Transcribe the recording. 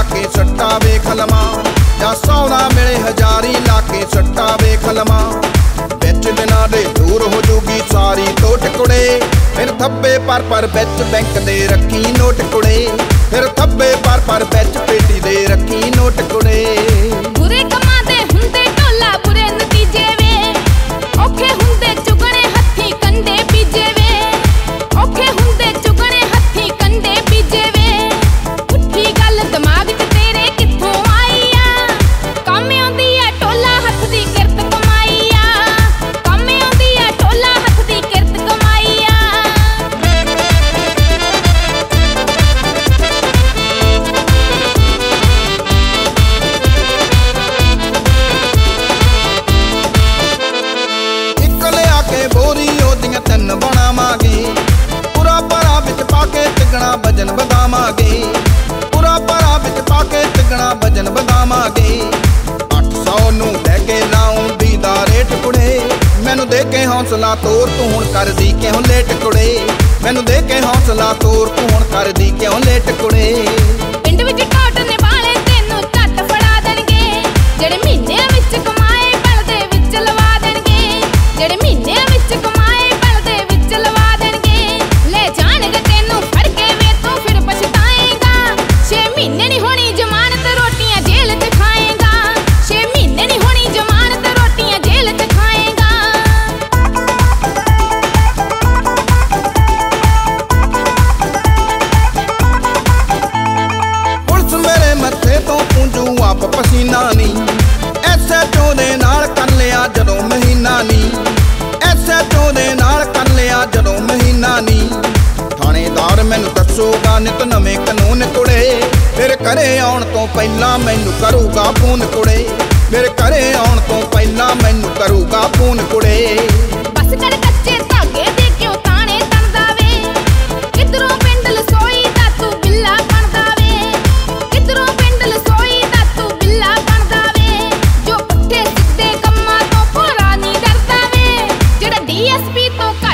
लाके सट्टा बेखलमा या सौना मिले हजारी लाके सट्टा बेखलमा बेच बिना दे दूर हो जूगी सारी तो टुकड़े फिर थब्बे पर बेच बैंक दे रखी नो टुकड़े फिर थब्बे पर बेच पेटी दे रखी नो टुकड़े बुरे कमा दे हुंदे ढोला बुरे नतीजे वे औखे हुंदे चुगणे हथी कंधे बीजे वे औखे हुंदे चुगणे हथी कंधे बीजे वे भजन बदामागे पूरा भरा बिच पाके तिगना भजन बदामागे 800 नू लेके लाऊं दीदा रेट कुड़े मैनू देके हौसला तोर तू हुण कर दी क्यों लेट कुड़े मैनू देके हौसला तोर तू हुण कर दी क्यों लेट कुड़े पिंड विच काटने वाले तेनू झट फड़ा देणगे जेड़े महीने विच कमाए बल दे विच लवा देणगे जेड़े महीने विच कमाए बल दे विच लवा देणगे ले जाणगे तेनू पसीना नहीं ऐसे चोदे नाल कर लिया जदों महीना नहीं ऐसे चोदे नाल कर लिया जदों महीना नहीं थानेदार मैनू दसूगा नित नवे कानून कुड़े मेरे घरे आउण तो पहला मैनू करूगा फोन कुड़े मेरे घरे आउण तो पहला मैनू करूगा फोन कुड़े बस कर कच्चे धागे दे क्यों ताने तंदा वे किधरों पिंड लसोई दा तू बिल्ला बनदा वे किधरों पिंड लसोई ¡Espito!